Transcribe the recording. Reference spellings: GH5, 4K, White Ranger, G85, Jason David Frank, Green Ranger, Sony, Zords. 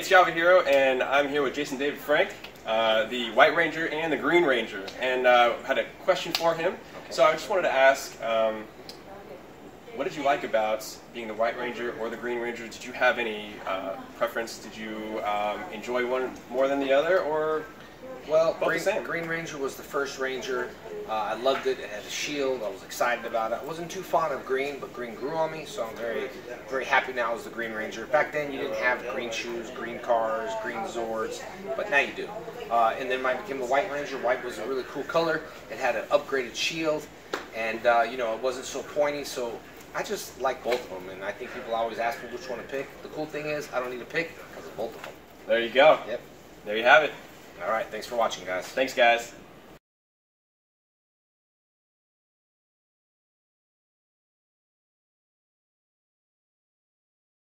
it's Yahoo Hero, and I'm here with Jason David Frank, the White Ranger and the Green Ranger, and had a question for him. Okay. So I just wanted to ask, what did you like about being the White Ranger or the Green Ranger? Did you have any preference? Did you enjoy one more than the other, or well, both the same? Green Ranger was the first Ranger. I loved it. It had a shield. I was excited about it. I wasn't too fond of green, but green grew on me, so I'm very, very happy now as the Green Ranger. Back then, you didn't have green shoes, green cars, green Zords, but now you do. And then I became the White Ranger. White was a really cool color. It had an upgraded shield, and you know, it wasn't so pointy. So I just like both of them, and I think people always ask me which one to pick. The cool thing is I don't need to pick because of both of them. There you go. Yep. There you have it. All right. Thanks for watching, guys. Thanks, guys.